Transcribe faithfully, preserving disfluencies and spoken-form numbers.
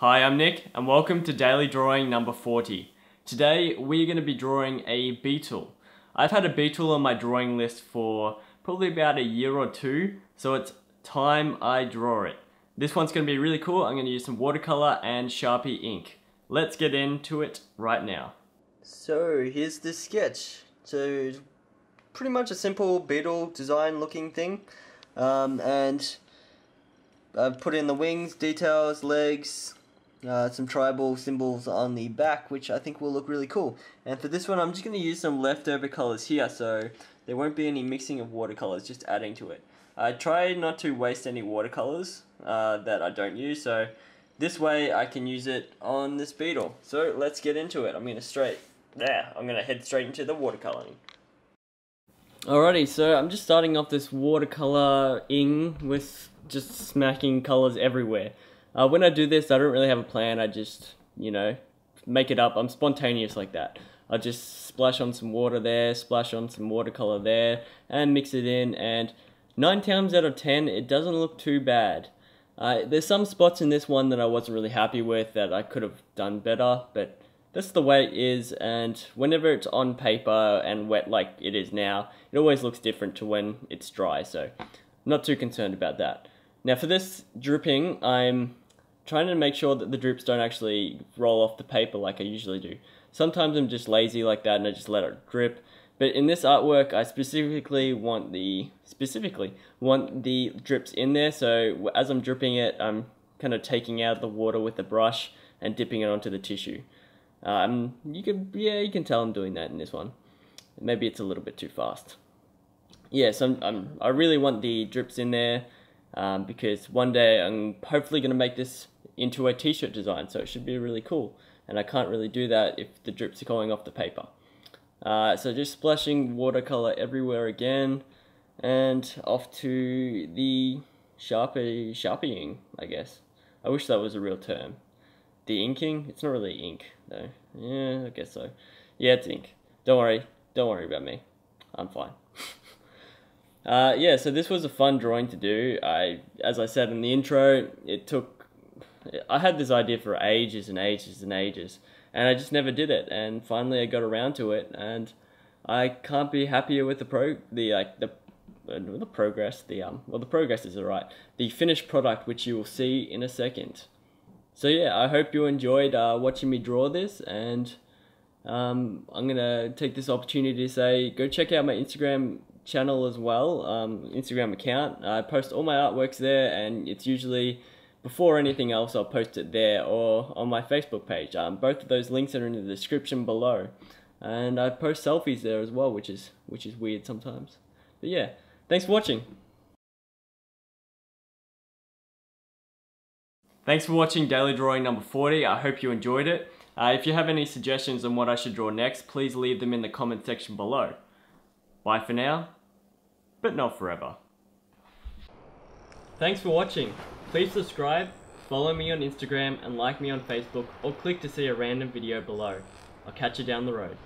Hi, I'm Nick and welcome to Daily Drawing number forty. Today we're going to be drawing a beetle. I've had a beetle on my drawing list for probably about a year or two, so it's time I draw it. This one's going to be really cool. I'm going to use some watercolor and Sharpie ink. Let's get into it right now. So here's the sketch. So pretty much a simple beetle design looking thing, um, and I've put in the wings, details, legs, Uh, some tribal symbols on the back, which I think will look really cool. And for this one I'm just going to use some leftover colours here, so there won't be any mixing of watercolours, just adding to it. I try not to waste any watercolours uh, that I don't use, so this way I can use it on this beetle. So let's get into it. I'm going to straight there. I'm going to head straight into the watercolouring. Alrighty, so I'm just starting off this watercolouring with just smacking colours everywhere. Uh, when I do this, I don't really have a plan. I just, you know, make it up. I'm spontaneous like that. I just splash on some water there, splash on some watercolor there, and mix it in, and nine times out of ten, it doesn't look too bad. Uh, there's some spots in this one that I wasn't really happy with that I could have done better, but that's the way it is, and whenever it's on paper and wet like it is now, it always looks different to when it's dry, so I'm not too concerned about that. Now for this dripping, I'm trying to make sure that the drips don't actually roll off the paper like I usually do. Sometimes I'm just lazy like that and I just let it drip. But in this artwork, I specifically want the specifically want the drips in there. So as I'm dripping it, I'm kind of taking out the water with the brush and dipping it onto the tissue. Um, you can yeah, you can tell I'm doing that in this one. Maybe it's a little bit too fast. Yeah, so I'm, I'm, I really want the drips in there. Um, because one day I'm hopefully going to make this into a t-shirt design, so it should be really cool, and I can't really do that if the drips are going off the paper. Uh, so just splashing watercolor everywhere again, and off to the Sharpie, Sharpieing, I guess. I wish that was a real term. The inking? It's not really ink, though. Yeah, I guess so. Yeah, it's ink. Don't worry. Don't worry about me. I'm fine. Uh, yeah, so this was a fun drawing to do. I, as I said in the intro, it took, I had this idea for ages and ages and ages, and I just never did it, and finally I got around to it, and I can't be happier with the pro, the, like, the, the progress, the, um, well, the progress is alright, the finished product, which you will see in a second. So yeah, I hope you enjoyed, uh, watching me draw this, and, um, I'm gonna take this opportunity to say, go check out my Instagram channel as well, um, Instagram account. I post all my artworks there, and it's usually before anything else I'll post it there or on my Facebook page. Um, both of those links are in the description below, and I post selfies there as well, which is which is weird sometimes. But yeah, thanks for watching. Thanks for watching Daily Drawing number forty. I hope you enjoyed it. Uh, if you have any suggestions on what I should draw next, please leave them in the comment section below. Bye for now, but not forever. Thanks for watching. Please subscribe, follow me on Instagram, and like me on Facebook, or click to see a random video below. I'll catch you down the road.